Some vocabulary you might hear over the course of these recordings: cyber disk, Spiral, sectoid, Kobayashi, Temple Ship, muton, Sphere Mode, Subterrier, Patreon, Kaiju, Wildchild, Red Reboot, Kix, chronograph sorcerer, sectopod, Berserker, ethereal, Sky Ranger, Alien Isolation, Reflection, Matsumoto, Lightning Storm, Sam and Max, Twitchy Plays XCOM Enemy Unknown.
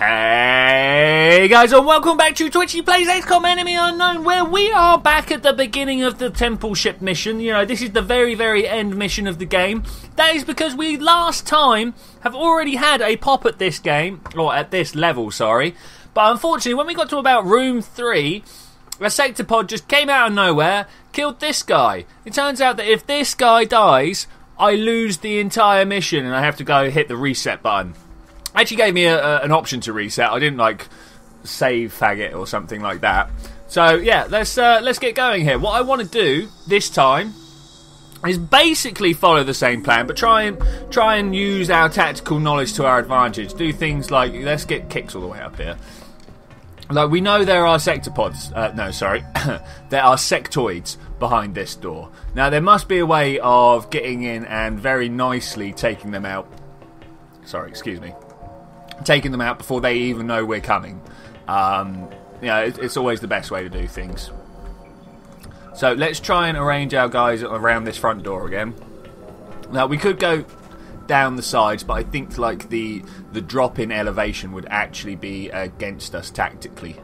Hey guys, and welcome back to Twitchy Plays XCOM Enemy Unknown, where we are back at the beginning of the Temple Ship mission. You know, this is the very, very end mission of the game. That is because we last time have already had a pop at this game, or at this level, sorry. But unfortunately, when we got to about room 3, a sectopod just came out of nowhere, killed this guy. It turns out that if this guy dies, I lose the entire mission and I have to go hit the reset button. Actually gave me an option to reset. I didn't like save faggot or something like that. So yeah, let's get going here. What I want to do this time is basically follow the same plan, but try and use our tactical knowledge to our advantage. Do things like, let's get Kix all the way up here. Like, we know there are sectopods. No, sorry, there are sectoids behind this door. Now there must be a way of getting in and very nicely taking them out. Sorry, excuse me. Taking them out before they even know we're coming. You know, it's always the best way to do things. So let's try and arrange our guys around this front door again. Now we could go down the sides, but I think like the drop in elevation would actually be against us tactically.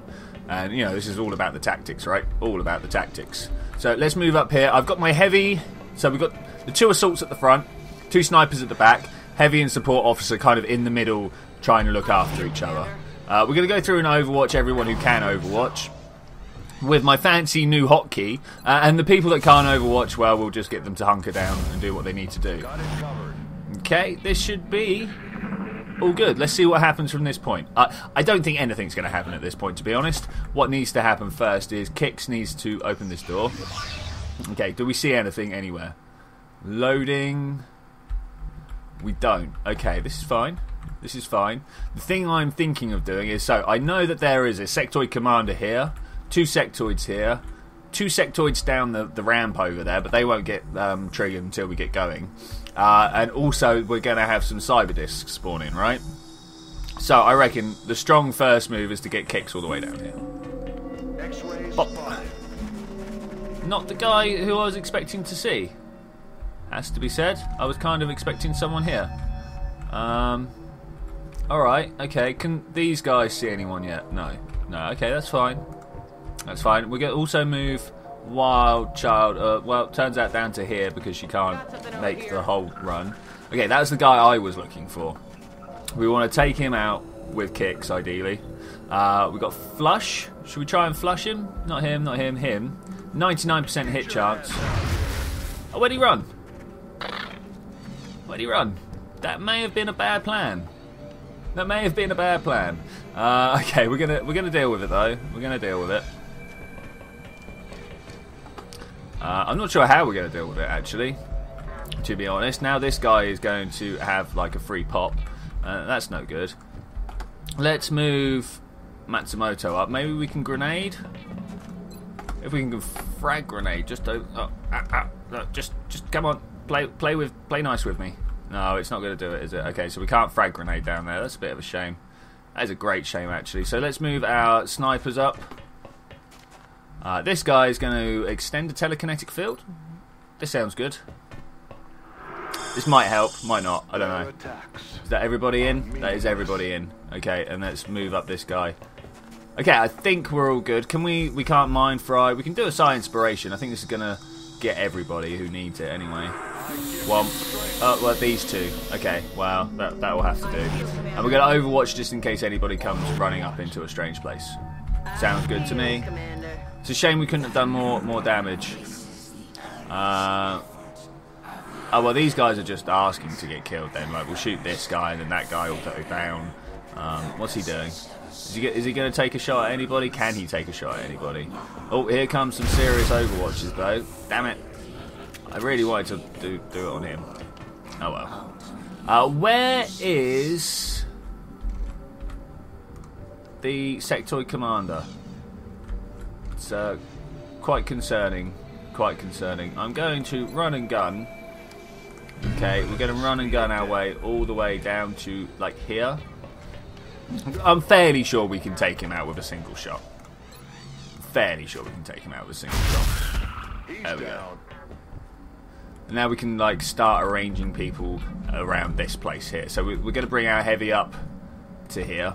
And you know, this is all about the tactics, right? All about the tactics. So let's move up here. I've got my heavy. So we've got the 2 assaults at the front, 2 snipers at the back, heavy and support officer kind of in the middle, trying to look after each other. We're going to go through and overwatch everyone who can overwatch with my fancy new hotkey, and the people that can't overwatch, well, we'll just get them to hunker down and do what they need to do. Okay, this should be all good. Let's see what happens from this point. I don't think anything's going to happen at this point, to be honest. What needs to happen first is Kix needs to open this door. Okay, do we see anything anywhere? Loading. We don't. Okay, this is fine. This is fine. The thing I'm thinking of doing is, so I know that there is a sectoid commander here, 2 sectoids here, 2 sectoids down the ramp over there, but they won't get triggered until we get going. And also we're going to have some cyber disks spawn in, right? So I reckon the strong first move is to get Kix all the way down here. Pop. Not the guy who I was expecting to see. Has to be said. I was kind of expecting someone here. Alright, okay. Can these guys see anyone yet? No. No, okay, that's fine. That's fine. We're going to also move Wildchild, well, turns out down to here because she can't make the whole run. Okay, that's the guy I was looking for. We want to take him out with Kix, ideally. We've got Flush. Should we try and flush him? Not him, not him, him. 99% hit chance. Oh, where'd he run? Where'd he run? That may have been a bad plan. That may have been a bad plan. Okay, we're gonna deal with it though. We're gonna deal with it. I'm not sure how we're gonna deal with it actually. To be honest, now this guy is going to have like a free pop. That's no good. Let's move Matsumoto up. Maybe we can grenade. If we can frag grenade, just over, just come on, play nice with me. No, it's not going to do it, is it? Okay, so we can't frag grenade down there. That's a bit of a shame. That is a great shame, actually. So let's move our snipers up. This guy is going to extend a telekinetic field. This sounds good. This might help, might not. I don't know. Is that everybody in? That is everybody in. Okay, and let's move up this guy. Okay, I think we're all good. Can we? We can't mind fry. We can do a psi inspiration. I think this is going to get everybody who needs it anyway. One. Oh, well, these two. Okay, wow, that will have to do. And we're going to overwatch just in case anybody comes running up into a strange place. Sounds good to me. It's a shame we couldn't have done more damage. Oh, well, these guys are just asking to get killed then. Like, we'll shoot this guy and then that guy will go down. What's he doing? Is he going to take a shot at anybody? Can he take a shot at anybody? Oh, here comes some serious overwatches, though. Damn it. I really wanted to do it on him. Oh, well. Where is the sectoid commander? It's quite concerning. Quite concerning. I'm going to run and gun. Okay, we're going to run and gun our way all the way down to, like, here. I'm fairly sure we can take him out with a single shot. Fairly sure we can take him out with a single shot. There we go. And now we can like start arranging people around this place here. So we're going to bring our heavy up to here.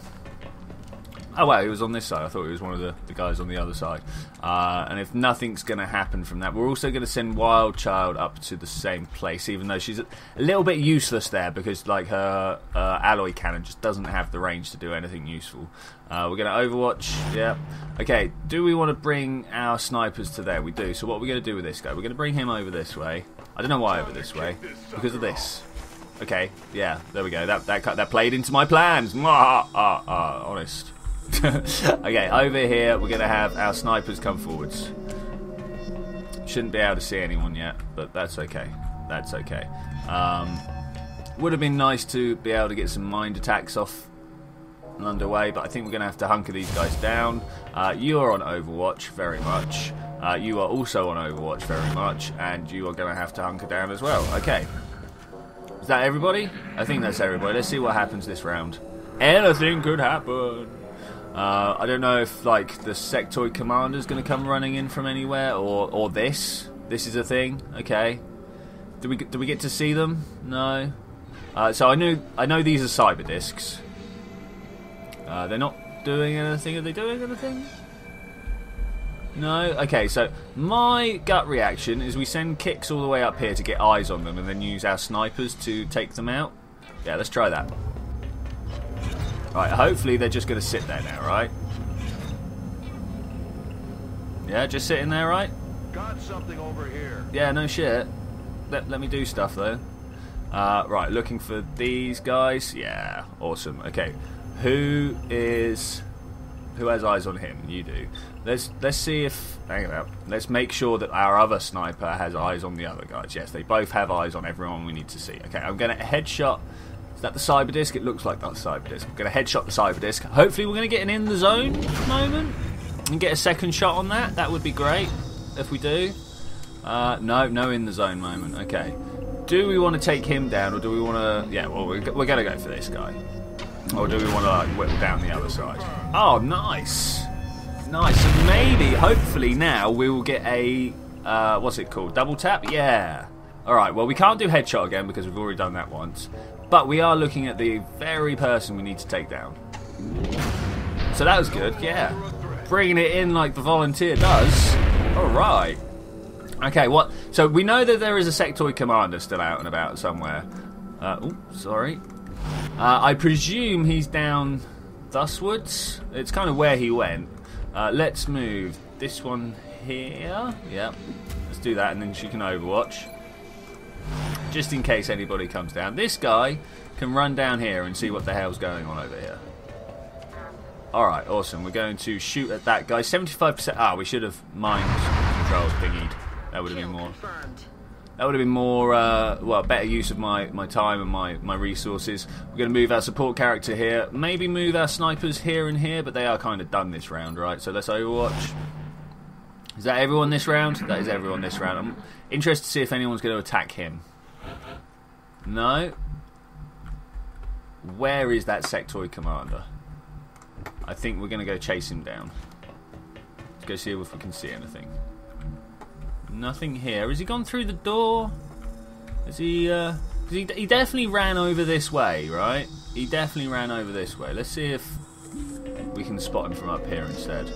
Oh wait, he was on this side. I thought he was one of the guys on the other side. And if nothing's going to happen from that, we're also going to send Wildchild up to the same place, even though she's a little bit useless there because like her alloy cannon just doesn't have the range to do anything useful. We're going to overwatch. Yeah. Okay. Do we want to bring our snipers to there? We do. So what we're going to do with this guy? We're going to bring him over this way. I don't know why over this way. Because of this. Okay. Yeah. There we go. That played into my plans. Honest. Okay, over here we're going to have our snipers come forwards. Shouldn't be able to see anyone yet, but that's okay. That's okay. Would have been nice to be able to get some mind attacks off and underway, but I think we're going to have to hunker these guys down. You are on Overwatch very much. You are also on Overwatch very much, and you are going to have to hunker down as well. Okay. Is that everybody? I think that's everybody. Let's see what happens this round. Anything could happen. I don't know if like the sectoid commander is going to come running in from anywhere, or this. This is a thing. Okay. Do we get to see them? No. So I know these are cyber discs. They're not doing anything. Are they doing anything? No. Okay. So my gut reaction is we send Kix all the way up here to get eyes on them, and then use our snipers to take them out. Yeah. Let's try that. Right, hopefully they're just going to sit there now, right? Yeah, just sitting there, right? Got something over here. Yeah, no shit. Let me do stuff, though. Right, looking for these guys. Yeah, awesome. Okay, who has eyes on him? You do. Let's see if... Hang about. Let's make sure that our other sniper has eyes on the other guys. Yes, they both have eyes on everyone we need to see. Okay, I'm going to headshot... Is that the cyber disk? It looks like that's cyber disk. I'm going to headshot the cyber disk. Hopefully we're going to get an in the zone moment and get a second shot on that. That would be great if we do. No in the zone moment. Okay. Do we want to take him down, or do we want to... Yeah, well, we're going to go for this guy. Or do we want to like whittle down the other side? Oh, nice. Nice. So maybe, hopefully now, we will get a... what's it called? Double tap? Yeah. Alright, well, we can't do headshot again because we've already done that once. But we are looking at the very person we need to take down. So that was good, yeah. Bringing it in like the volunteer does. Alright. Okay, what? So we know that there is a sectoid commander still out and about somewhere. Sorry. I presume he's down thuswards. It's kind of where he went. Let's move this one here. Yep. Let's do that and then she can overwatch. Just in case anybody comes down. This guy can run down here and see what the hell's going on over here. Alright, awesome. We're going to shoot at that guy. 75%. Ah, we should have mind controls thingied. That would have been more... That would have been more, well, better use of my time and my resources. We're going to move our support character here. Maybe move our snipers here and here, but they are kind of done this round, right? So let's overwatch. Is that everyone this round? That is everyone this round. I'm interested to see if anyone's going to attack him. No. Where is that sectoid commander? I think we're going to go chase him down. Let's go see if we can see anything. Nothing here. Has he gone through the door? Has he... Cause he definitely ran over this way, right? He definitely ran over this way. Let's see if we can spot him from up here instead.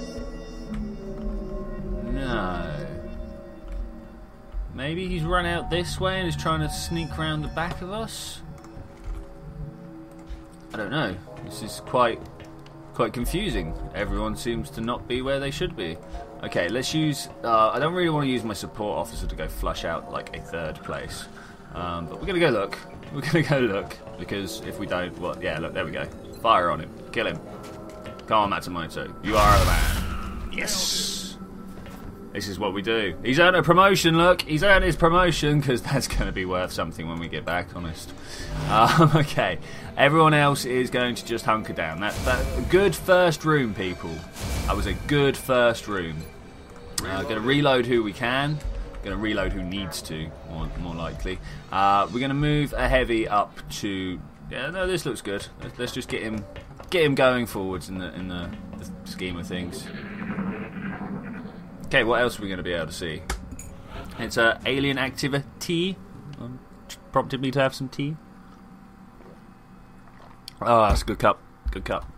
No. Maybe he's run out this way and is trying to sneak round the back of us? I don't know. This is quite confusing. Everyone seems to not be where they should be. Okay, let's use... I don't really want to use my support officer to go flush out, like, a third place. But we're going to go look. We're going to go look. Because if we don't... Well, yeah, look, there we go. Fire on him. Kill him. Come on, Matsumoto. You are a man. Yes! This is what we do. He's earned a promotion, look. He's earned his promotion, because that's going to be worth something when we get back, honest. Okay. Everyone else is going to just hunker down. That good first room, people. That was a good first room. Going to reload who we can. Going to reload who needs to, more likely. We're going to move a heavy up to... Yeah, no, this looks good. Let's just get him going forwards in the scheme of things. Okay, what else are we going to be able to see? It's alien activity. Prompted me to have some tea. Oh, that's a good cup. Good cup.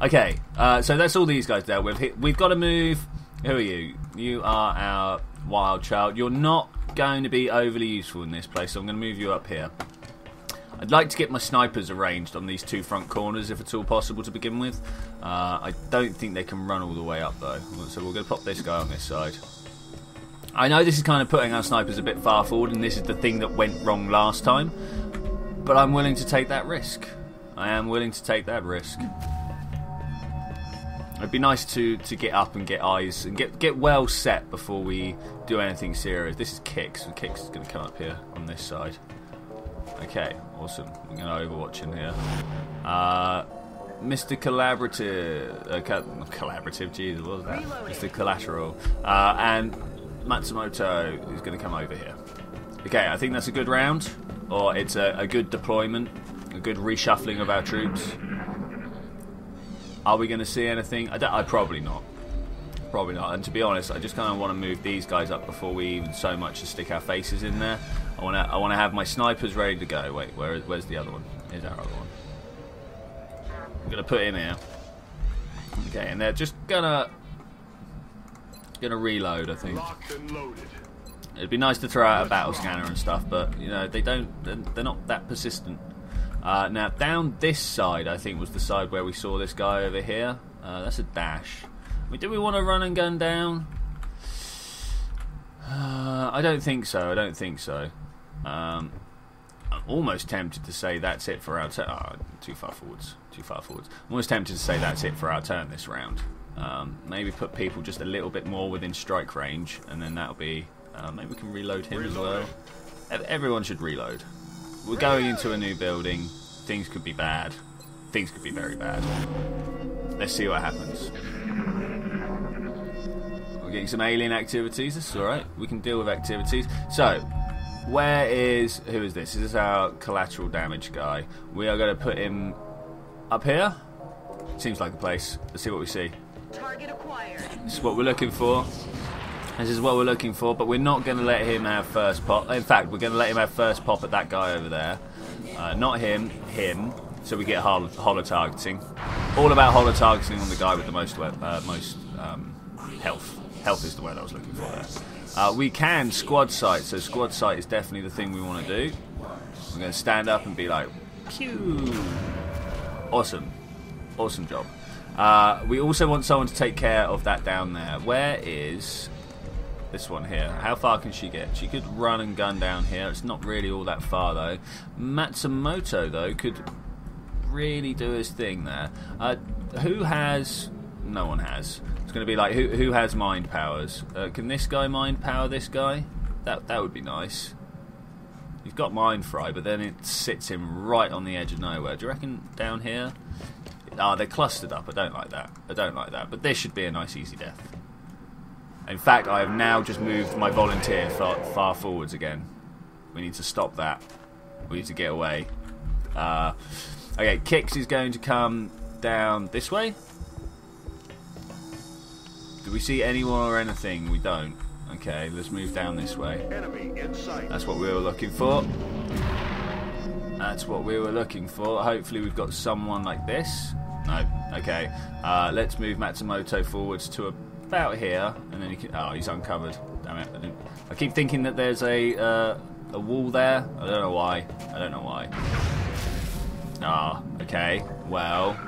Okay, so that's all these guys dealt with. We've got to move... Who are you? You are our wild child. You're not going to be overly useful in this place, so I'm going to move you up here. I'd like to get my snipers arranged on these two front corners, if it's all possible to begin with. I don't think they can run all the way up, though. So we're going to pop this guy on this side. I know this is kind of putting our snipers a bit far forward, and this is the thing that went wrong last time. But I'm willing to take that risk. I am willing to take that risk. It'd be nice to get up and get eyes and get well set before we do anything serious. This is Kix, and Kix is going to come up here on this side. Okay, awesome. I'm going to overwatch him here. Mr. Collaborative... Collaborative, Jesus, what was that? Mr. Collateral. And Matsumoto is going to come over here. Okay, I think that's a good round, or it's a good deployment, a good reshuffling of our troops. Are we going to see anything? I probably not. Probably not. And to be honest, I just kind of want to move these guys up before we even so much as stick our faces in there. I want to have my snipers ready to go. Wait, where's the other one? Here's our other one. I'm going to put him here. Okay, and they're just gonna reload, I think. It'd be nice to throw out a battle scanner and stuff, but you know they don't. They're not that persistent. Now, down this side, I think, was the side where we saw this guy over here. That's a dash. I mean, do we want to run and gun down? I don't think so. I don't think so. I'm almost tempted to say that's it for our turn. Oh, too far forwards. Too far forwards. I'm almost tempted to say that's it for our turn this round. Maybe put people just a little bit more within strike range, and then that'll be... maybe we can reload him as well. Everyone should reload. We're going into a new building. Things could be bad. Things could be very bad. Let's see what happens. We're getting some alien activities. This is alright. We can deal with activities. So, who is this? This is our collateral damage guy. We are going to put him up here. Seems like a place. Let's see what we see. Target acquired. This is what we're looking for. This is what we're looking for, but we're not going to let him have first pop. In fact, we're going to let him have first pop at that guy over there. Not him, him. So we get holo-targeting. All about holo-targeting on the guy with the most health. Health is the word I was looking for there. We can squad sight, so squad sight is definitely the thing we want to do. We're going to stand up and be like, pew. Awesome. Awesome job. We also want someone to take care of that down there. Where is... this one here. How far can she get? She could run and gun down here. It's not really all that far, though. Matsumoto, though, could really do his thing there. Who has... no one has. It's going to be like, who has mind powers? Can this guy mind power this guy? That would be nice. You've got mind fry, but then it sits him right on the edge of nowhere. Do you reckon down here? Ah, they're clustered up. I don't like that. I don't like that. But this should be a nice, easy death. In fact, I have now just moved my volunteer far forwards again. We need to stop that. We need to get away. Okay, Kix is going to come down this way. Do we see anyone or anything? We don't. Okay, let's move down this way. That's what we were looking for. That's what we were looking for. Hopefully we've got someone like this. No. Okay. Let's move Matsumoto forwards to a... about here, and then you can... oh, he's uncovered. Damn it. I keep thinking that there's a wall there. I don't know why. I don't know why. Ah, okay. Well,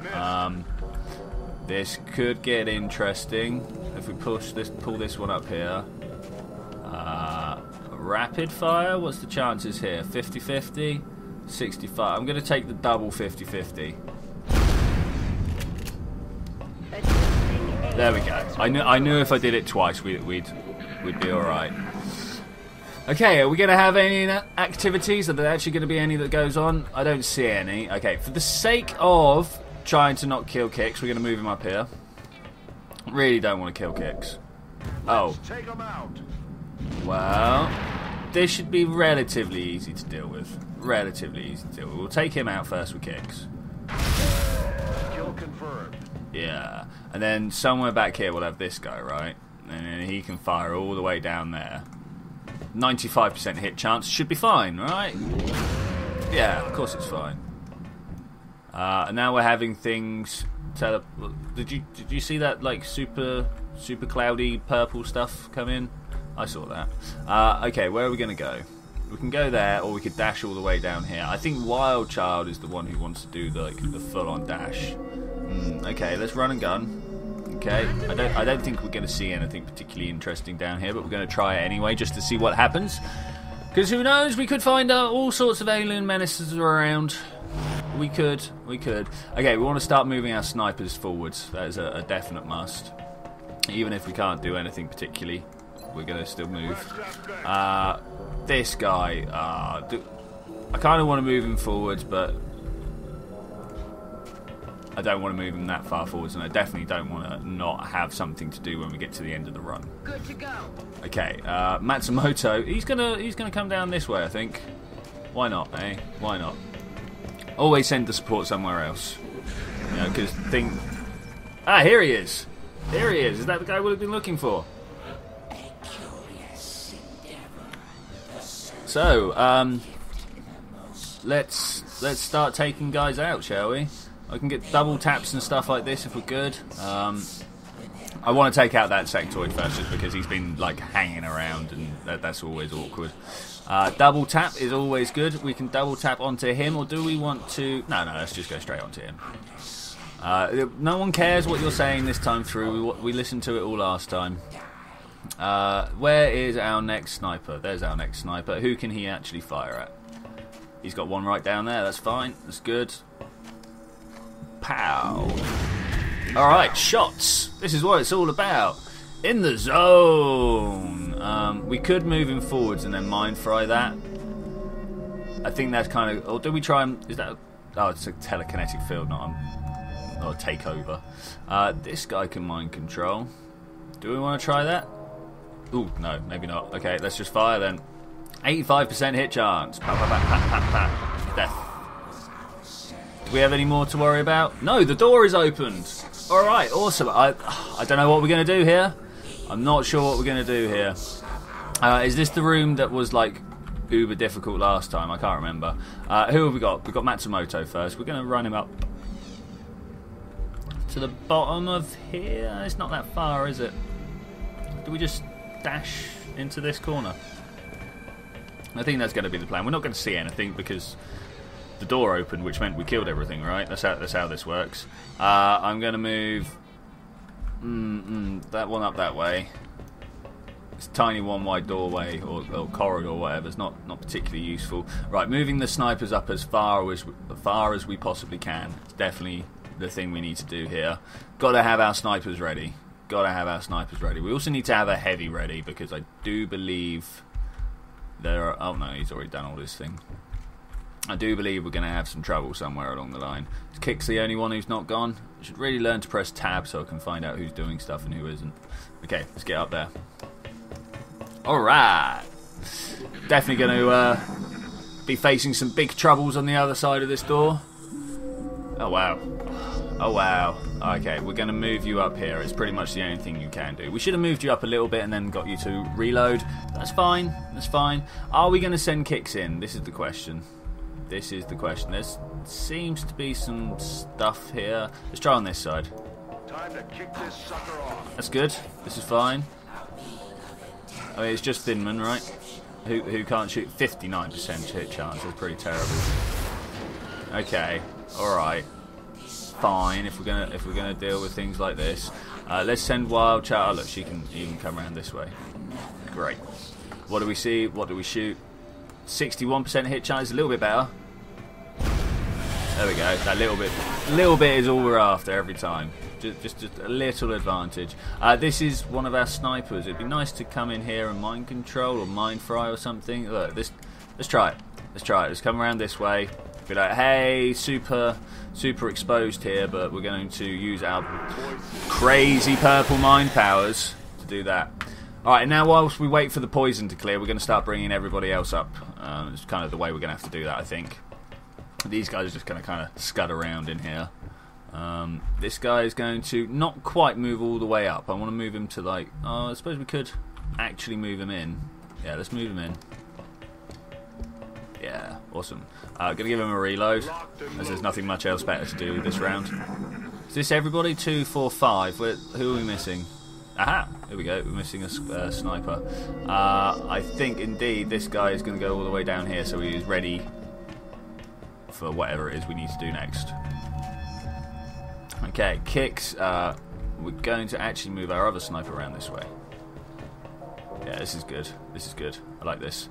this could get interesting if we pull this one up here. Rapid fire? What's the chances here? 50-50? 65. I'm going to take the double 50-50. There we go. I knew if I did it twice, we'd be all right. Okay, are we going to have any activities? Are there actually going to be any that goes on? I don't see any. Okay, for the sake of trying to not kill Kix, we're going to move him up here. Really don't want to kill Kix. Oh. Well, this should be relatively easy to deal with. Relatively easy to deal with. We'll take him out first with Kix. Kill confirmed. Yeah, and then somewhere back here we'll have this guy, right? And then he can fire all the way down there. 95% hit chance, should be fine, right? Yeah, of course it's fine. And now we're having things tele. Did you see that like super cloudy purple stuff come in? I saw that. Okay, where are we gonna go? We can go there, or we could dash all the way down here. I think Wildchild is the one who wants to do the, like, the full-on dash. Okay, let's run and gun. Okay, I don't think we're going to see anything particularly interesting down here, but we're going to try it anyway just to see what happens. Because who knows? We could find out all sorts of alien menaces around. We could. Okay, we want to start moving our snipers forwards. That is a definite must. Even if we can't do anything particularly, we're going to still move. This guy, I kind of want to move him forwards, but I don't want to move him that far forwards, and I definitely don't want to not have something to do when we get to the end of the run. Good to go. Okay, Matsumoto, he's gonna come down this way, I think. Why not, eh? Why not? Always send the support somewhere else, you know, because thing. Ah, here he is. Here he is. Is that the guy we've been looking for? So, let's start taking guys out, shall we? I can get double taps and stuff like this if we're good. I want to take out that sectoid first, just because he's been like hanging around, and that's always awkward. Double tap is always good. We can double tap onto him, or do we want to? No, let's just go straight onto him. No one cares what you're saying this time through. We listened to it all last time. Where is our next sniper? There's our next sniper. Who can he actually fire at? He's got one right down there. That's fine. That's good. Pow. Alright, shots. This is what it's all about. In the zone. We could move him forwards and then mind fry that. I think that's kind of... Or do we try and... Is that... Oh, it's a telekinetic field, not a... Or take over. This guy can mind control. Do we want to try that? Ooh, no, maybe not. Okay, let's just fire then. 85% hit chance. Pa, pa, pa, pa, pa, pa. Death. Do we have any more to worry about? No, the door is opened. All right, awesome. I don't know what we're going to do here. I'm not sure what we're going to do here. Is this the room that was, like, uber difficult last time? I can't remember. Who have we got? We've got Matsumoto first. We're going to run him up to the bottom of here. It's not that far, is it? Do we just... dash into this corner? I think that's going to be the plan. We're not going to see anything because the door opened, which meant we killed everything, right? That's how this works. I'm going to move that one up that way. It's a tiny one-wide doorway or corridor, whatever. It's not particularly useful. Right, moving the snipers up as far as we possibly can. It's definitely the thing we need to do here. Got to have our snipers ready. We also need to have a heavy ready, because I do believe there are... Oh no, he's already done all this thing. I do believe we're going to have some trouble somewhere along the line. Kix the only one who's not gone. I should really learn to press tab so I can find out who's doing stuff and who isn't. Okay, let's get up there. Alright. Definitely going to be facing some big troubles on the other side of this door. Oh wow. Oh wow. Okay, we're going to move you up here. It's pretty much the only thing you can do. We should have moved you up a little bit and then got you to reload. That's fine. That's fine. Are we going to send Kix in? This is the question. There seems to be some stuff here. Let's try on this side. Time to kick this sucker off. That's good. This is fine. I mean, it's just Thin Man, right? Who can't shoot? 59% hit chance. That's pretty terrible. Okay. All right. Fine if we're gonna deal with things like this. Let's send Wildchild. Oh, look, she can even come around this way. Great. What do we see? What do we shoot? 61% hit chance, a little bit better. There we go. That little bit is all we're after every time. Just a little advantage. This is one of our snipers. It'd be nice to come in here and mind control or mind fry or something. Look, let's try it. Let's come around this way. Be like, hey, super exposed here, but we're going to use our crazy purple mind powers to do that. Alright, now whilst we wait for the poison to clear, we're going to start bringing everybody else up. It's kind of the way we're going to have to do that, I think. These guys are just going to kind of scud around in here. This guy is going to not quite move all the way up. I want to move him to, like, I suppose we could actually move him in. Yeah, let's move him in. Yeah, awesome. Gonna give him a reload, as there's nothing much else better to do this round. Is this everybody? 2, 4, 5. Who are we missing? Aha! Here we go. We're missing a sniper. I think indeed this guy is going to go all the way down here, so he is ready for whatever it is we need to do next. Okay, Kix. We're going to actually move our other sniper around this way. Yeah, this is good. This is good. I like this.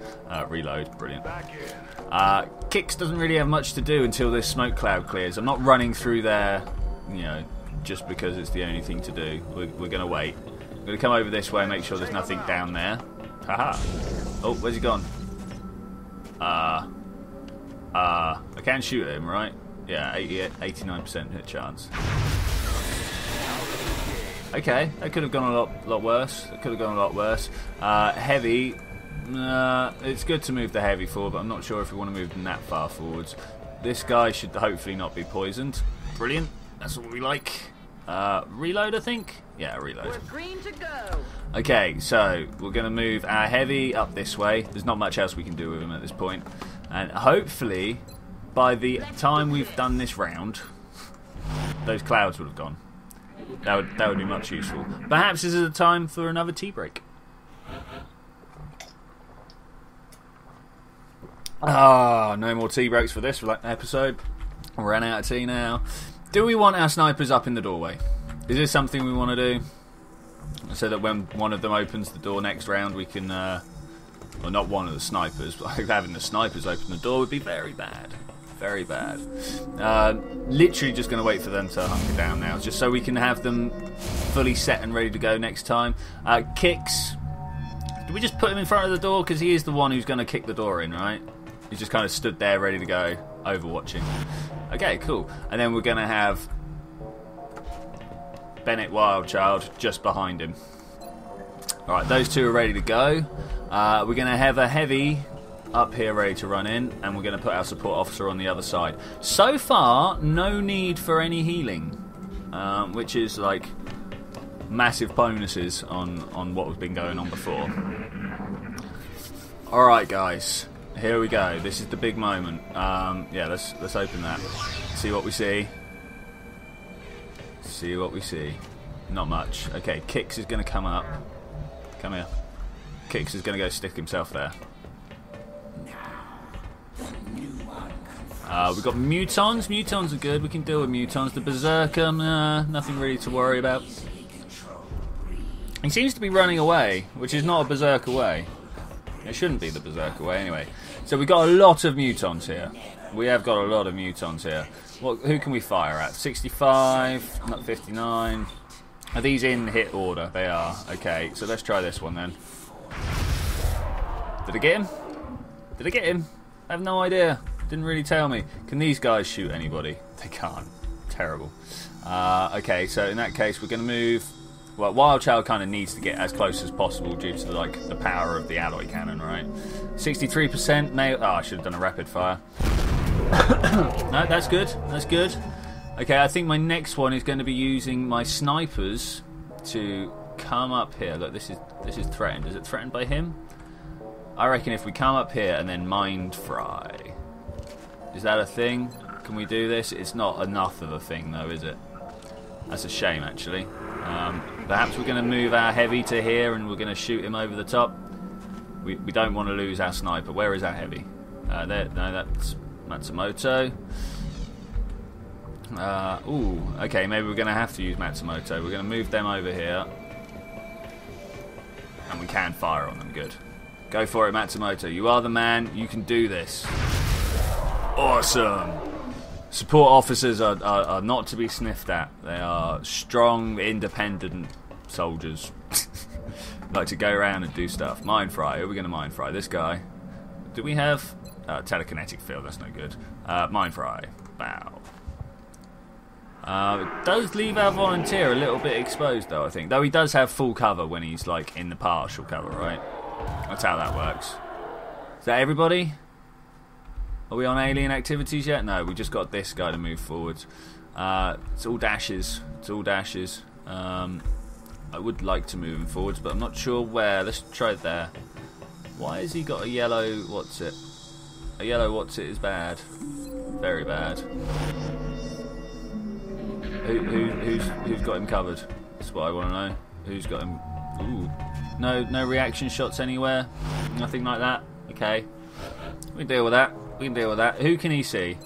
Reload. Brilliant. Kix doesn't really have much to do until this smoke cloud clears. I'm not running through there, you know, just because it's the only thing to do. We're going to wait. I'm going to come over this way and make sure there's nothing down there. Haha. Oh, where's he gone? I can shoot at him, right? Yeah, 89% hit chance. Okay, that could have gone a lot worse. It could have gone a lot worse. Heavy, it's good to move the heavy forward, but I'm not sure if we want to move them that far forwards. This guy should hopefully not be poisoned. Brilliant, that's what we like. Reload, I think? Yeah, reload. We're green to go. Okay, so we're going to move our heavy up this way. There's not much else we can do with him at this point. And hopefully, by the time we've done this round, those clouds would have gone. That would be much useful. Perhaps this is a time for another tea break. Ah, no more tea breaks for this episode. We ran out of tea now. Do we want our snipers up in the doorway? Is this something we want to do? So that when one of them opens the door next round, we can... well, not one of the snipers, but having the snipers open the door would be very bad. Very bad. Literally just going to wait for them to hunker down now, just so we can have them fully set and ready to go next time. Kicks. Do we just put him in front of the door? Because he is the one who's going to kick the door in, right? He's just kind of stood there ready to go, overwatching. Okay, cool. And then we're going to have Bennett Wildchild just behind him. Alright, those two are ready to go. We're going to have a heavy... up here ready to run in, and we're going to put our support officer on the other side. So far, no need for any healing, which is like massive bonuses on what has been going on before. Alright guys, here we go. This is the big moment. Yeah, let's open that. See what we see. See what we see. Not much. Okay, Kix is going to come up. Come here. Kix is going to go stick himself there. We've got mutons. Mutons are good. We can deal with mutons. The Berserker, nothing really to worry about. He seems to be running away, which is not a Berserker way. It shouldn't be the Berserker way, anyway. So we've got a lot of mutons here. We have got a lot of mutons here. Who can we fire at? 65, not 59. Are these in hit order? They are. Okay, so let's try this one then. Did I get him? Did I get him? I have no idea. Didn't really tell me. Can these guys shoot anybody? They can't. Terrible. Okay, so in that case, we're going to move... Well, Wildchild kind of needs to get as close as possible due to, like, the power of the alloy cannon, right? 63% male... Oh, I should have done a rapid fire. No, that's good. That's good. Okay, I think my next one is going to be using my snipers to come up here. Look, this is threatened. Is it threatened by him? I reckon if we come up here and then mind fry... Is that a thing? Can we do this? It's not enough of a thing, though, is it? That's a shame, actually. Perhaps we're going to move our heavy to here and we're going to shoot him over the top. We don't want to lose our sniper. Where is our heavy? There. No, that's Matsumoto. Ooh, okay, maybe we're going to have to use Matsumoto. We're going to move them over here. And we can fire on them. Good. Go for it, Matsumoto. You are the man. You can do this. Awesome! Support officers are not to be sniffed at. They are strong, independent soldiers. Like to go around and do stuff. Mind fry. Who are we going to mind fry? This guy. Do we have... telekinetic field. That's no good. Mind fry. Bow. It does leave our volunteer a little bit exposed, though, I think. Though he does have full cover when he's, like, in the partial cover, right? That's how that works. Is that everybody? Are we on alien activities yet? No, we just got this guy to move forwards. It's all dashes. It's all dashes. I would like to move him forwards, but I'm not sure where. Let's try it there. Why has he got a yellow what's it? A yellow what's it is bad. Very bad. Who's got him covered? That's what I want to know. Who's got him? Ooh. No reaction shots anywhere. Nothing like that. Okay. We can deal with that. We can deal with that. Who can he see?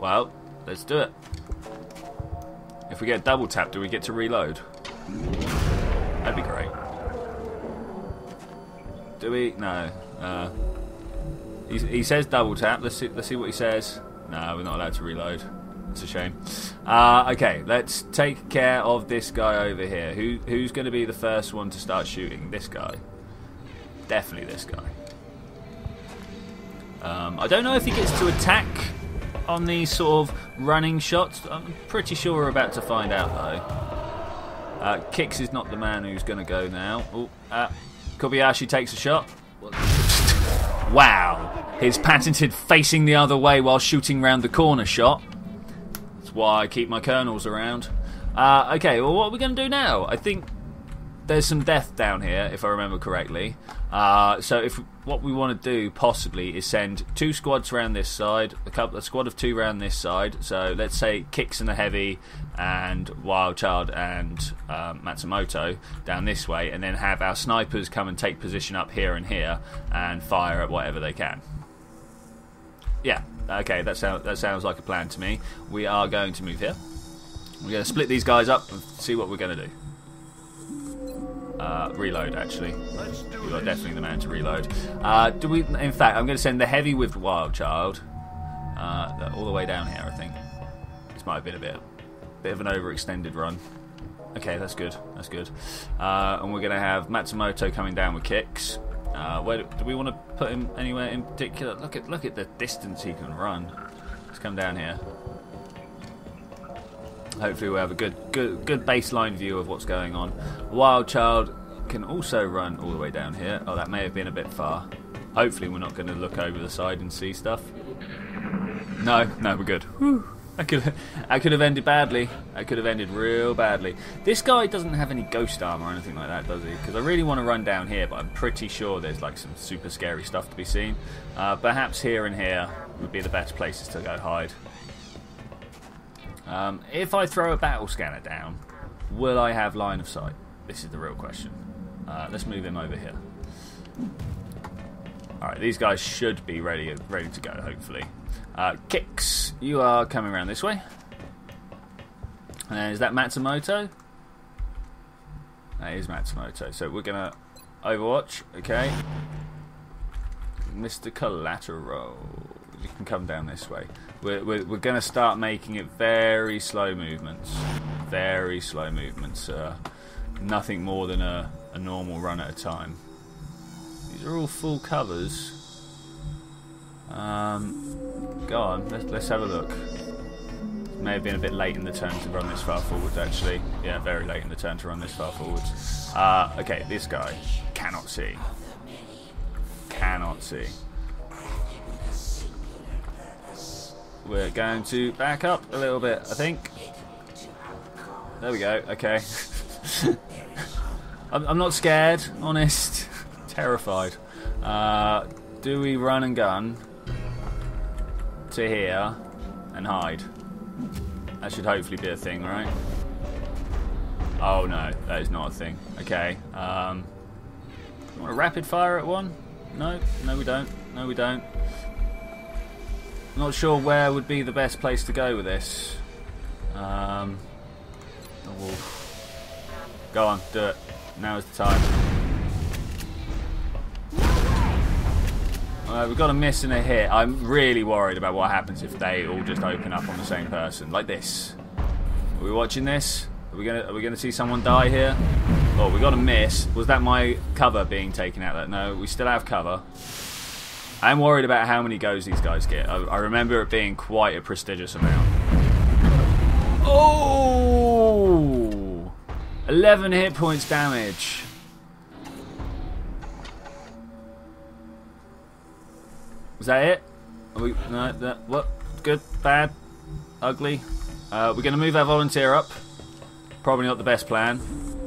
Well, let's do it. If we get double tap, do we get to reload? That'd be great. Do we? No. He says double tap. Let's see what he says. No, we're not allowed to reload. It's a shame. Okay, let's take care of this guy over here. Who's going to be the first one to start shooting? This guy. Definitely this guy. I don't know if he gets to attack on these sort of running shots. I'm pretty sure we're about to find out, though. Kix is not the man who's going to go now. Ooh, Kobayashi takes a shot. Wow. His patented facing the other way while shooting round the corner shot. Why I keep my colonels around. Okay, well, what are we going to do now? I think there's some death down here, if I remember correctly. So if what we want to do, possibly, is send two squads around this side, a squad of two around this side. So let's say Kix and the Heavy and Wildchild and Matsumoto down this way, and then have our snipers come and take position up here and here and fire at whatever they can. Yeah. Okay, that sounds like a plan to me. We are going to move here. We're going to split these guys up and see what we're going to do. Reload, actually. You are definitely the man to reload. In fact, I'm going to send the Heavy with Wildchild all the way down here, I think. This might have been a bit of an overextended run. Okay, that's good. That's good. And we're going to have Matsumoto coming down with Kix. Where do we want to put him anywhere in particular? Look at the distance he can run. Let's come down here. Hopefully we'll have a good baseline view of what's going on. Wildchild can also run all the way down here. Oh, that may have been a bit far. Hopefully we're not going to look over the side and see stuff. No, we're good. Whew. I could have ended badly. I could have ended real badly. This guy doesn't have any ghost armor or anything like that, does he? Because I really want to run down here, but I'm pretty sure there's like some super scary stuff to be seen. Perhaps here and here would be the best places to go hide. If I throw a battle scanner down, will I have line of sight? This is the real question. Let's move him over here. Alright, these guys should be ready to go, hopefully. Kix, you are coming around this way. Is that Matsumoto? That is Matsumoto. So we're going to overwatch. Okay. Mr. Collateral. You can come down this way. We're going to start making it very slow movements. Very slow movements. Nothing more than a normal run at a time. These are all full covers. Go on, let's have a look. It may have been a bit late in the turn to run this far forwards, actually. Yeah, very late in the turn to run this far forwards. Okay, this guy cannot see. Cannot see. We're going to back up a little bit, I think. There we go, okay. I'm not scared, honest. Terrified. Do we run and gun to here and hide? That should hopefully be a thing, right? Oh no, that is not a thing. Okay. Want to rapid fire at one? No, we don't. No, we don't. Not sure where would be the best place to go with this. Go on, do it. Now is the time. We've got a miss and a hit. I'm really worried about what happens if they all just open up on the same person, like this. Are we watching this? Are we gonna see someone die here? Oh, we got a miss. Was that my cover being taken out? That no, we still have cover. I'm worried about how many goes these guys get. I remember it being quite a prestigious amount. Oh, 11 hit points damage. Is that it? Are we, no, that, what? Good, bad, ugly. We're going to move our volunteer up. Probably not the best plan.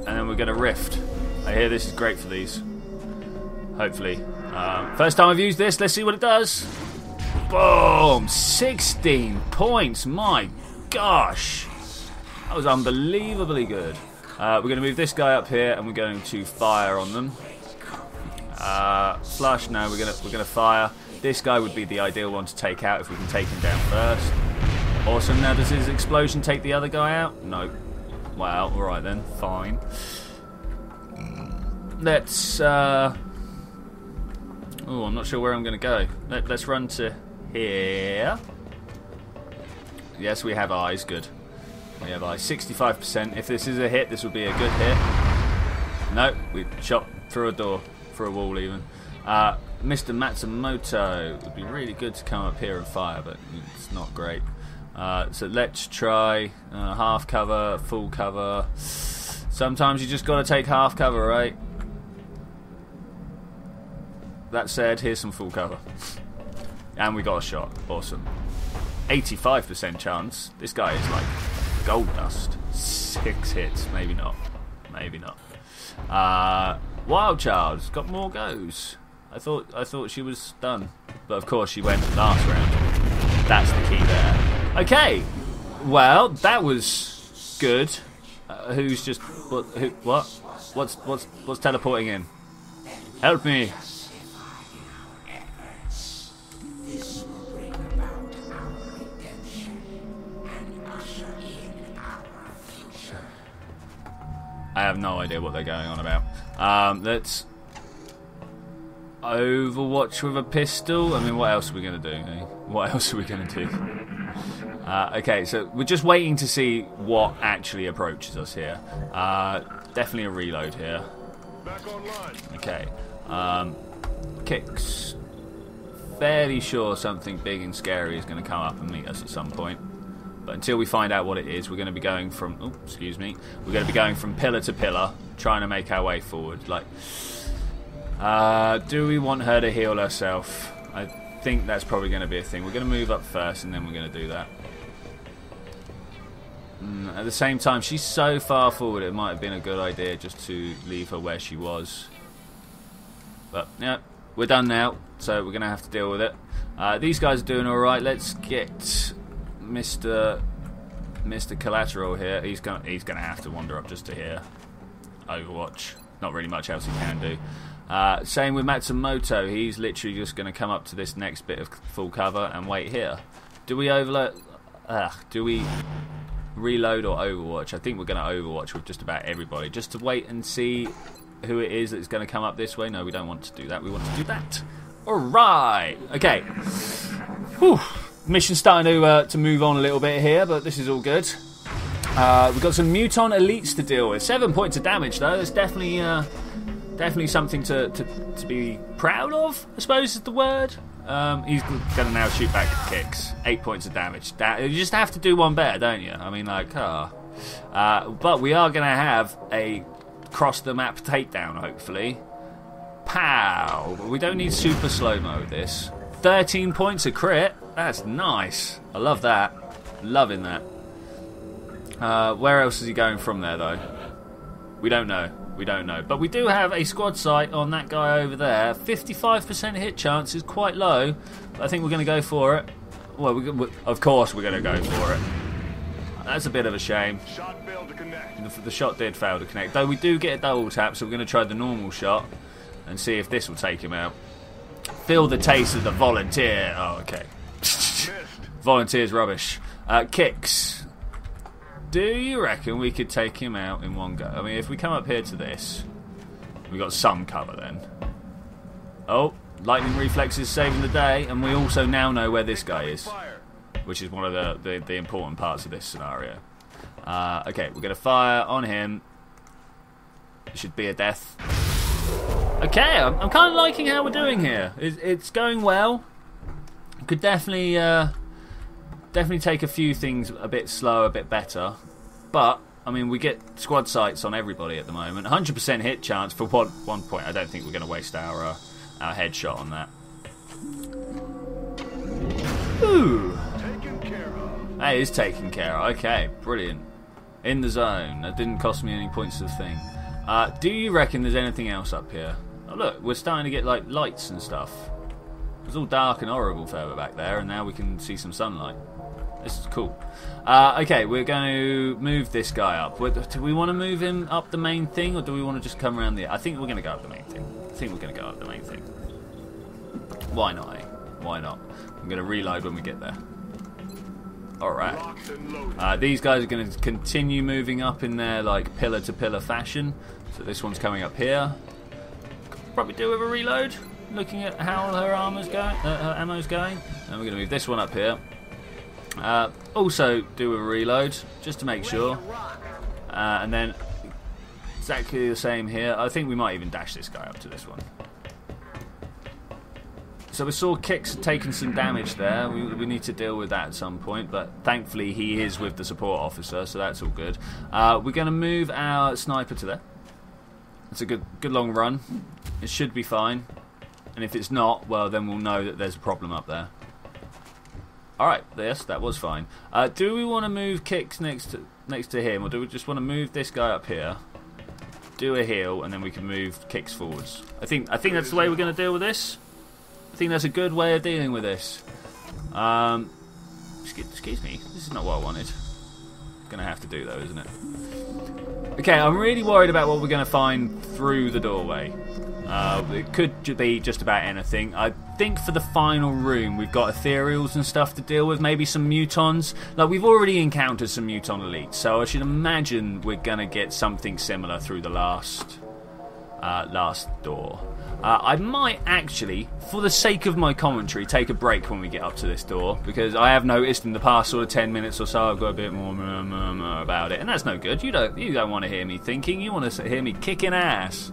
And then we're going to rift. I hear this is great for these. Hopefully. First time I've used this. Let's see what it does. Boom! 16 points. My gosh. That was unbelievably good. We're going to move this guy up here, and we're going to fire on them. Flush. No, we're going to fire. This guy would be the ideal one to take out if we can take him down first. Awesome. Now does his explosion take the other guy out? No. Wow. All right then. Fine. Let's. Oh, I'm not sure where I'm going to go. Let's run to here. Yes, we have eyes. Good. We have eyes. 65%. If this is a hit, this would be a good hit. No, we shot through a door, through a wall even. Mr. Matsumoto would be really good to come up here and fire, but it's not great. So let's try half cover, full cover. Sometimes you just got to take half cover, right? That said, here's some full cover. And we got a shot. Awesome. 85% chance. This guy is like gold dust. 6 hits. Maybe not. Maybe not. Wildchild's got more goes. I thought she was done, but of course she went last round. That's the key there. Okay, well that was good. Who's just what? Who, what? What's teleporting in? Help me! I have no idea what they're going on about. Let's Overwatch with a pistol. I mean, what else are we going to do? Eh? What else are we going to do? Okay, so we're just waiting to see what actually approaches us here. Definitely a reload here. Okay. Kix. Fairly sure something big and scary is going to come up and meet us at some point. But until we find out what it is, we're going to be going from... Oh, excuse me. We're going to be going from pillar to pillar, trying to make our way forward. Like, do we want her to heal herself? I think that's probably going to be a thing. We're going to move up first, and then we're going to do that. At the same time, she's so far forward, it might have been a good idea just to leave her where she was. But, yeah, we're done now, so we're going to have to deal with it. These guys are doing all right. Let's get... Mr. Collateral here, he's gonna have to wander up just to here. Overwatch, not really much else he can do. Same with Matsumoto, he's literally just gonna come up to this next bit of full cover and wait here. Do we overload? Do we reload or overwatch? I think we're gonna overwatch with just about everybody, just to wait and see who it is that's gonna come up this way. No, we don't want to do that. We want to do that. All right. Okay. Whew. Mission starting to move on a little bit here, but this is all good. We've got some muton elites to deal with. 7 points of damage though. That's definitely something to be proud of, I suppose is the word. He's gonna now shoot back Kix. 8 points of damage. You just have to do one better, don't you? I mean, like, but we are gonna have a cross the map takedown, hopefully. Pow! But we don't need super slow mo with this. 13 points of crit. That's nice. I love that. Loving that. Where else is he going from there, though? We don't know. We don't know. But we do have a squad sight on that guy over there. 55% hit chance is quite low. But I think we're going to go for it. Well, of course we're going to go for it. That's a bit of a shame. Shot failed to connect. The shot did fail to connect. Though we do get a double tap, so we're going to try the normal shot and see if this will take him out. Feel the taste of the volunteer. Oh, okay. Volunteer's rubbish. Kix. Do you reckon we could take him out in one go? I mean, if we come up here to this, we got some cover then. Oh, lightning reflexes saving the day, and we also now know where this guy is, which is one of the important parts of this scenario. Okay, we're gonna fire on him. It should be a death. Okay, I'm kind of liking how we're doing here. It's going well. Could definitely take a few things a bit slower, a bit better. But, I mean, we get squad sights on everybody at the moment. 100% hit chance for one point. I don't think we're going to waste our headshot on that. Ooh. Taken care of. That is taken care of. Okay, brilliant. In the zone. That didn't cost me any points of thing. Do you reckon there's anything else up here? Oh, look, we're starting to get like lights and stuff. It was all dark and horrible further back there, and now we can see some sunlight. This is cool. Okay, we're going to move this guy up. Do we want to move him up the main thing, or do we want to just come around the... I think we're going to go up the main thing. Why not, eh? Why not? I'm going to reload when we get there. Alright. These guys are going to continue moving up in their, like, pillar-to-pillar fashion. So this one's coming up here. Could probably do with a reload, looking at how her armor's going, her ammo's going. And we're going to move this one up here. Also do a reload, just to make sure. And then exactly the same here. I think we might even dash this guy up to this one. So we saw Kix taking some damage there. We need to deal with that at some point, but thankfully he is with the support officer, so that's all good. We're going to move our sniper to there. It's a good long run. It should be fine. And if it's not, well, then we'll know that there's a problem up there. Alright, yes, that was fine. Do we want to move Kix next to him, or do we just want to move this guy up here, do a heal, and then we can move Kix forwards? I think that's the way we're going to deal with this. I think that's a good way of dealing with this. Excuse me, this is not what I wanted. Going to have to do, though, isn't it? Okay, I'm really worried about what we're going to find through the doorway. It could be just about anything. I think for the final room we've got ethereals and stuff to deal with, maybe some mutons. Like, we've already encountered some muton elites, so I should imagine we're going to get something similar through the last door. I might actually, for the sake of my commentary, take a break when we get up to this door, because I have noticed in the past sort of 10 minutes or so I've got a bit more murmur about it, and that's no good. You don't want to hear me thinking, you want to hear me kicking ass.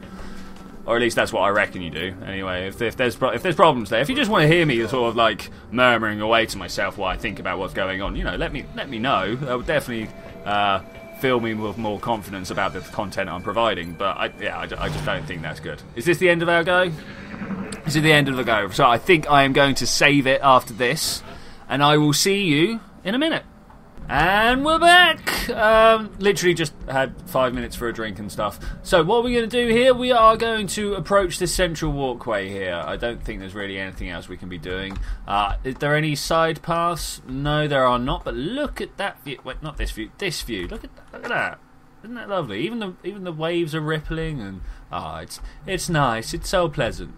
Or at least that's what I reckon you do. Anyway, if there's problems there, if you just want to hear me sort of like murmuring away to myself while I think about what's going on, you know, let me know. That would definitely fill me with more confidence about the content I'm providing. But I just don't think that's good. Is this the end of our go? This is the end of the go. So I think I am going to save it after this, and I will see you in a minute. And we're back! Literally just had 5 minutes for a drink and stuff. So what we're going to do here, we are going to approach this central walkway here. I don't think there's really anything else we can be doing. Is there any side paths? No, there are not. But look at that view. Wait, not this view. This view. Look at that. Isn't that lovely? Even the waves are rippling, and it's nice. It's so pleasant.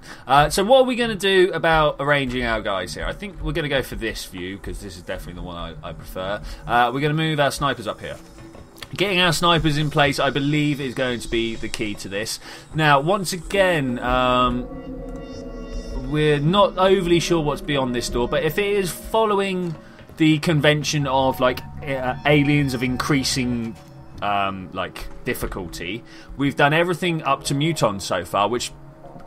So what are we going to do about arranging our guys here? I think we're going to go for this view, because this is definitely the one I prefer. We're going to move our snipers up here. Getting our snipers in place, I believe, is going to be the key to this. Now, once again, we're not overly sure what's beyond this door, but if it is following the convention of like aliens of increasing like difficulty, we've done everything up to muton so far, which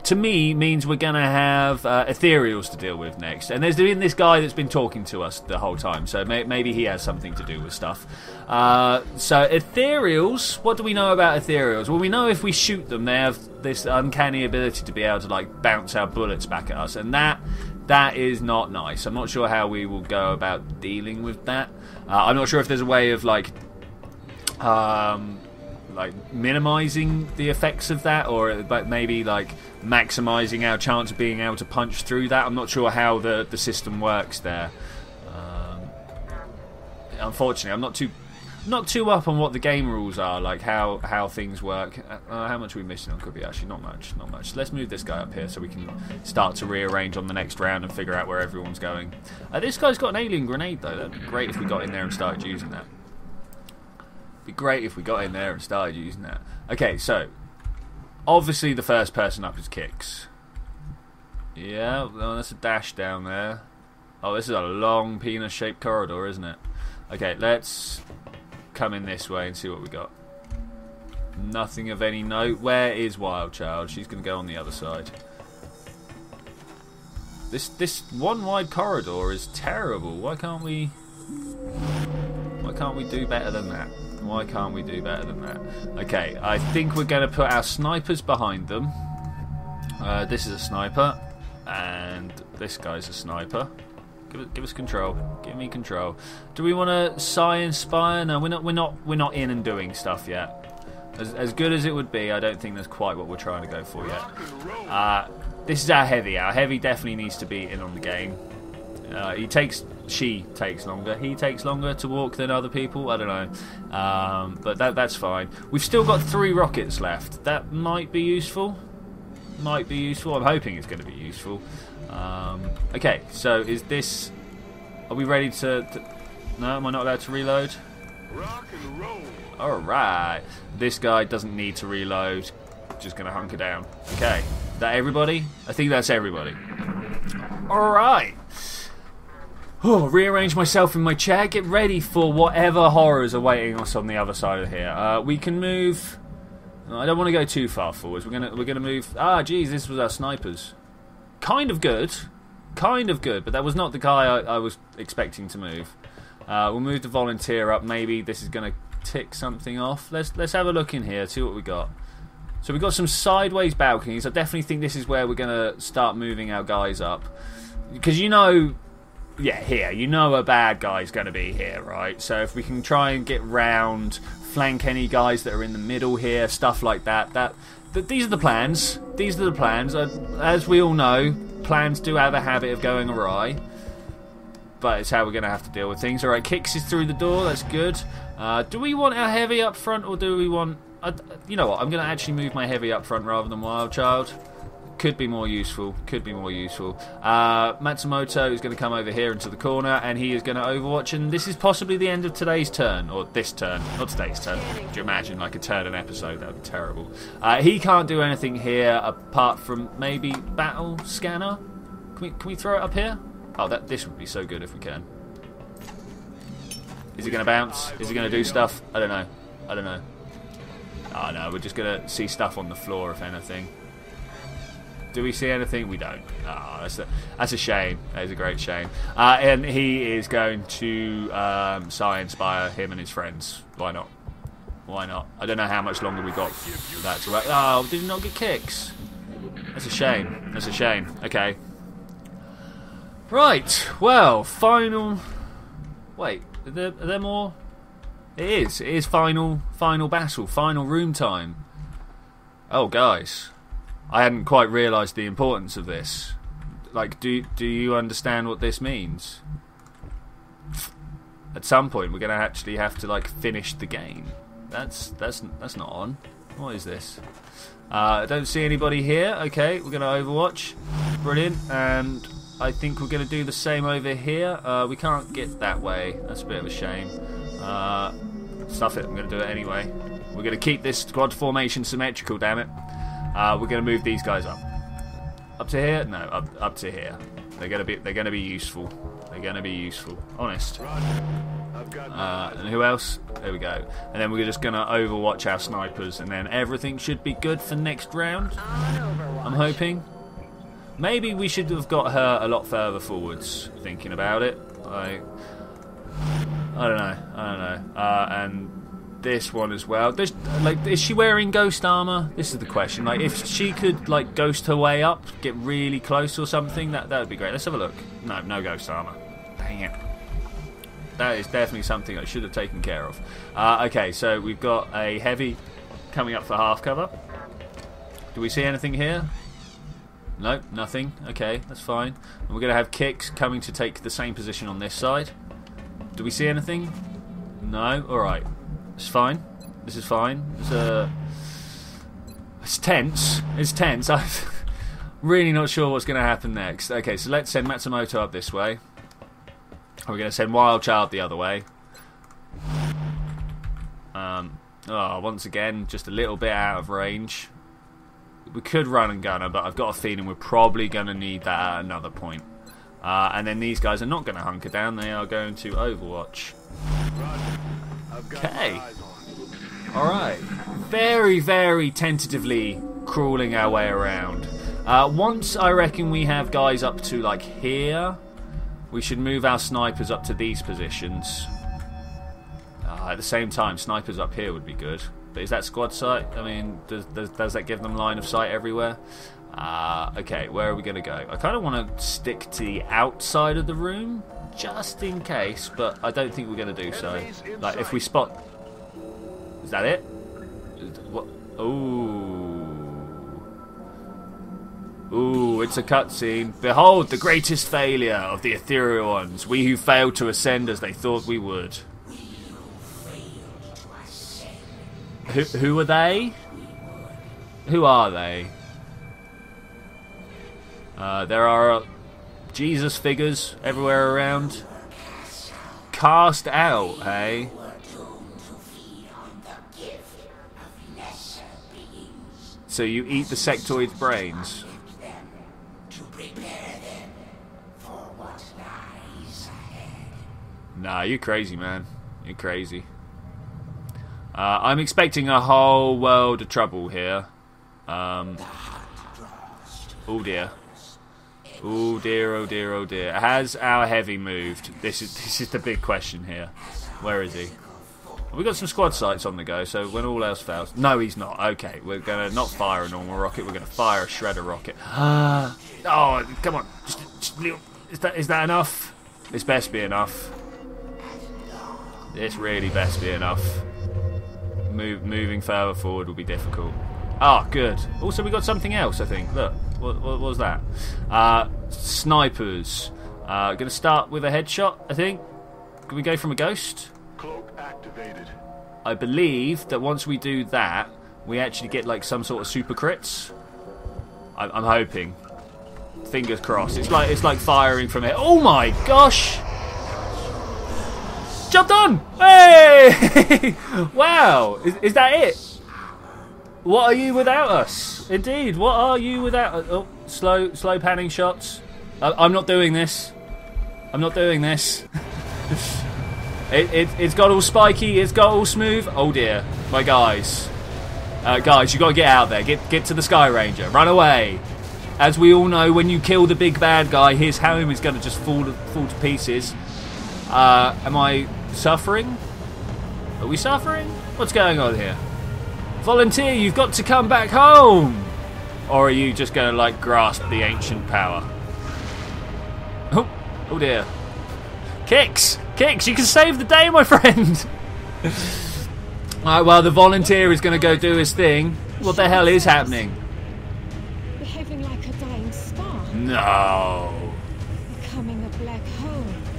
to me means we're gonna have ethereals to deal with next, and there's been this guy that's been talking to us the whole time, so maybe he has something to do with stuff. So ethereals, what do we know about ethereals? Well, we know if we shoot them, they have this uncanny ability to be able to like bounce our bullets back at us, and that is not nice. I'm not sure how we will go about dealing with that. I'm not sure if there's a way of like minimizing the effects of that, or but maybe like maximizing our chance of being able to punch through that. I'm not sure how the system works there. Unfortunately, I'm not too up on what the game rules are, like how things work. How much are we missing on Cookie? Actually, not much. Let's move this guy up here so we can start to rearrange on the next round and figure out where everyone's going. This guy's got an alien grenade though. That'd be great if we got in there and started using that. Okay, so obviously the first person up is Kix. Yeah, well, that's a dash down there. Oh, this is a long penis-shaped corridor, isn't it? Okay, let's come in this way and see what we got. Nothing of any note. Where is Wildchild? She's going to go on the other side. This one wide corridor is terrible. Why can't we do better than that? Why can't we do better than that? Okay, I think we're going to put our snipers behind them. This is a sniper, and this guy's a sniper. Give us control. Give me control. Do we want to sigh and spire? No, we're not in and doing stuff yet. As good as it would be, I don't think that's quite what we're trying to go for yet. This is our heavy. Our heavy definitely needs to be in on the game. He takes she takes longer, he takes longer to walk than other people, I don't know, but that's fine. We've still got 3 rockets left. That might be useful, I'm hoping it's going to be useful. Okay, so is this, are we ready to no, am I not allowed to reload? Rock and roll. Alright, this guy doesn't need to reload, just gonna hunker down. Okay, is that everybody? I think that's everybody. Alright, oh, rearrange myself in my chair, get ready for whatever horrors are waiting us on the other side of here. We can move, I don't want to go too far forwards, we're gonna move, ah geez, this was our snipers. Kind of good, but that was not the guy I was expecting to move. We'll move the volunteer up, maybe this is gonna tick something off. Let's have a look in here, see what we got. So we've got some sideways balconies. I definitely think this is where we're gonna start moving our guys up, because you know, yeah, here, you know, a bad guy's gonna be here, right? So if we can try and get round, flank any guys that are in the middle here, stuff like that. These are the plans. As we all know, plans do have a habit of going awry. But it's how we're going to have to deal with things. Alright, Kix is through the door, that's good. Do we want our heavy up front, or do we want... you know what, I'm going to actually move my heavy up front rather than Wildchild. Could be more useful, Matsumoto is going to come over here into the corner, and he is going to overwatch, and this is possibly the end of today's turn, or this turn, not today's turn. Do you imagine, like, a turn an episode? That would be terrible. He can't do anything here apart from maybe battle scanner? Can we throw it up here? Oh, this would be so good if we can. Is he going to bounce? Is he going to do stuff? I don't know. Oh, no, we're just going to see stuff on the floor, if anything. Do we see anything? We don't. Oh, that's a shame. That is a great shame. And he is going to inspire him and his friends. Why not? Why not? I don't know how much longer we got. That's right. Oh, did he not get Kix? That's a shame. That's a shame. Okay. Right, well, final... Wait, are there more? It is final battle, final room time. Oh, guys, I hadn't quite realised the importance of this. Like, do you understand what this means? At some point, we're going to actually have to, like, finish the game. That's not on. What is this? I don't see anybody here. Okay, we're going to overwatch. Brilliant, and... I think we're going to do the same over here. We can't get that way. That's a bit of a shame. Stuff it. I'm going to do it anyway. We're going to keep this squad formation symmetrical, damn it. We're going to move these guys up. Up to here? No, up to here. They're going to be useful. Honest. And who else? There we go. And then we're just going to overwatch our snipers, and then everything should be good for next round. I'm hoping. Maybe we should have got her a lot further forwards, thinking about it. Like, I don't know. And this one as well. Like, is she wearing ghost armor? This is the question. Like, if she could, like, ghost her way up, get really close or something, that would be great. Let's have a look. No, no ghost armor. Dang it. That is definitely something I should have taken care of. Okay, so we've got a heavy coming up for half cover. Do we see anything here? Nope, nothing. Okay, that's fine. And we're going to have Kix coming to take the same position on this side. Do we see anything? No? Alright. It's fine. This is fine. It's tense. I'm really not sure what's going to happen next. Okay, so let's send Matsumoto up this way. We're going to send Wildchild the other way. Once again, just a little bit out of range. We could run and gun her, but I've got a feeling we're probably going to need that at another point. And then these guys are not going to hunker down. They are going to overwatch. Okay. Alright. Very, very tentatively crawling our way around. Once I reckon we have guys up to, like, here, we should move our snipers up to these positions. At the same time, snipers up here would be good. But is that squad sight? I mean, does that give them line of sight everywhere? Okay, where are we going to go? I kind of want to stick to the outside of the room, just in case, but I don't think we're going to do so. Like, if we spot... Is that it? What? Ooh. Ooh, it's a cutscene. Behold, the greatest failure of the ethereal ones. We who failed to ascend as they thought we would. Who are they? Who are they? There are Jesus figures everywhere around. Cast out, hey? So you eat the sectoid's brains. Nah, you're crazy, man. You're crazy. I'm expecting a whole world of trouble here. Oh dear. Oh dear, oh dear, oh dear. Has our heavy moved? This is the big question here. Where is he? We've got some squad sights on the go, so when all else fails... No, he's not. Okay, we're going to not fire a normal rocket, we're going to fire a shredder rocket. Oh, come on. Is that enough? This best be enough. This really best be enough. Moving further forward will be difficult. Ah, good. Also, we got something else, I think. Look, what was that? Snipers. Going to start with a headshot, I think. Can we go from a ghost? Cloak activated. I believe that once we do that, we actually get like some sort of super crits. I'm hoping. Fingers crossed. It's like firing from it. Oh my gosh! Job done! Hey! Wow! Is that it? What are you without us? Indeed, what are you without us? Oh, slow panning shots. I'm not doing this. I'm not doing this. It's got all spiky, it's got all smooth. Oh dear, my guys. Guys, you gotta get out there. Get to the Sky Ranger. Run away. As we all know, when you kill the big bad guy, his home is gonna just fall to pieces. Am I suffering? Are we suffering? What's going on here? Volunteer, you've got to come back home! Or are you just going to, like, grasp the ancient power? Oh, oh dear. Kix! Kix, you can save the day, my friend! Alright, well, the volunteer is going to go do his thing. What the hell is happening? Behaving like a dying star. No.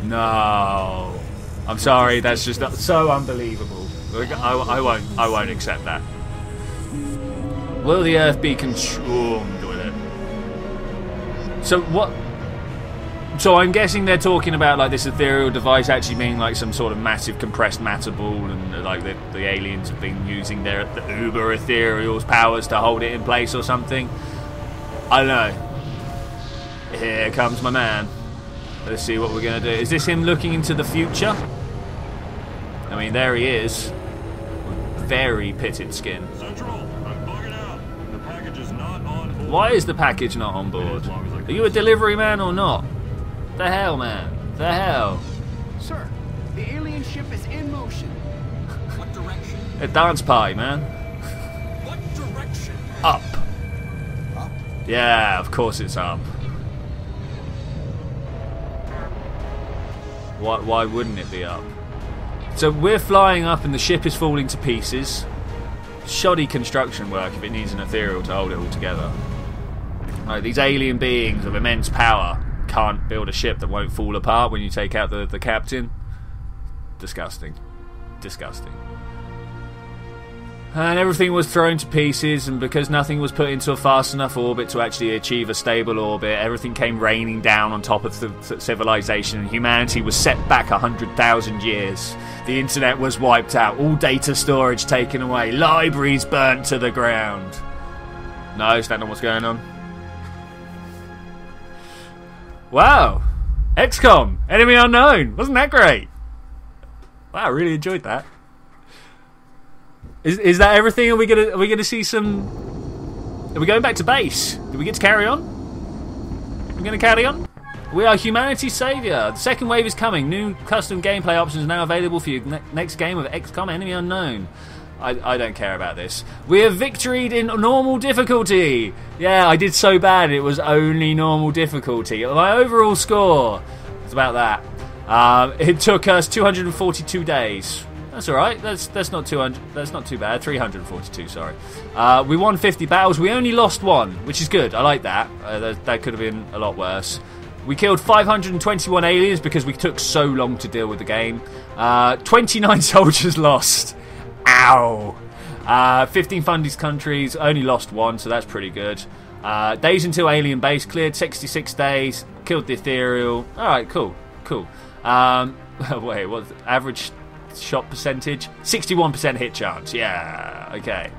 No, I'm sorry. That's just so unbelievable. I won't accept that. Will the Earth be consumed with it? So what? So I'm guessing they're talking about like this ethereal device actually being like some sort of massive compressed matter ball, and like the aliens have been using the uber ethereal's powers to hold it in place or something. I don't know. Here comes my man. Let's see what we're going to do. Is this him looking into the future? I mean, there he is. Very pitted skin. Central, I'm bugging out. The package is not on board. Why is the package not on board? Are you a delivery man or not? The hell, man. The hell. Sir, the alien ship is in motion. What direction? A dance pie, man. What direction? Up. Up? Yeah, of course it's up. Why wouldn't it be up? So we're flying up and the ship is falling to pieces. Shoddy construction work if it needs an ethereal to hold it all together. Like, these alien beings of immense power can't build a ship that won't fall apart when you take out the captain. Disgusting. Disgusting. And everything was thrown to pieces, and because nothing was put into a fast enough orbit to actually achieve a stable orbit, everything came raining down on top of the civilization, and humanity was set back 100,000 years. The internet was wiped out, all data storage taken away, libraries burnt to the ground. No, is that not what's going on? Wow. XCOM, Enemy Unknown. Wasn't that great? Wow, I really enjoyed that. Is that everything? Are we gonna see some? Are we going back to base? Do we get to carry on? We're gonna carry on. We are humanity's saviour. The second wave is coming. New custom gameplay options now available for your next game of XCOM Enemy Unknown. I don't care about this. We have victoried in normal difficulty. Yeah, I did so bad. It was only normal difficulty. My overall score. It's about that. It took us 242 days. That's all right. That's not 200. That's not too bad. 342. Sorry. We won 50 battles. We only lost one, which is good. I like that. That could have been a lot worse. We killed 521 aliens because we took so long to deal with the game. 29 soldiers lost. Ow. 15 fundies countries. Only lost one, so that's pretty good. Days until alien base cleared. 66 days. Killed the ethereal. All right. Cool. Cool. Wait. What? Average shot percentage, 61% hit chance. Yeah, okay.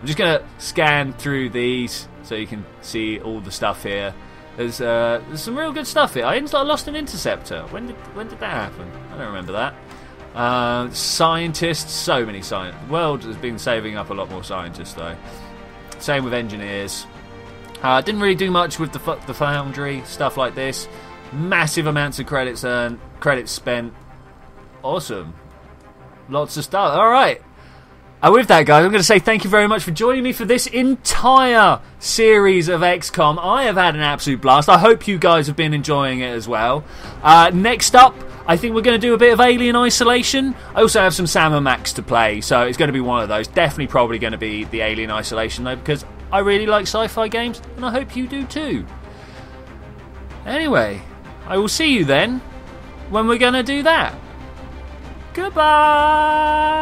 I'm just gonna scan through these so you can see all the stuff here. There's some real good stuff here. I lost an interceptor. When did that happen? I don't remember that. Scientists, so many scientists. The world has been saving up a lot more scientists though. Same with engineers. Didn't really do much with the foundry stuff like this. Massive amounts of credits earned, credits spent. Awesome. Lots of stuff. All right. And with that, guys, I'm going to say thank you very much for joining me for this entire series of XCOM. I have had an absolute blast. I hope you guys have been enjoying it as well. Next up, I think we're going to do a bit of Alien Isolation. I also have some Sam and Max to play, so it's going to be one of those. Definitely probably going to be the Alien Isolation, though, because I really like sci-fi games, and I hope you do too. Anyway, I will see you then when we're going to do that. Goodbye!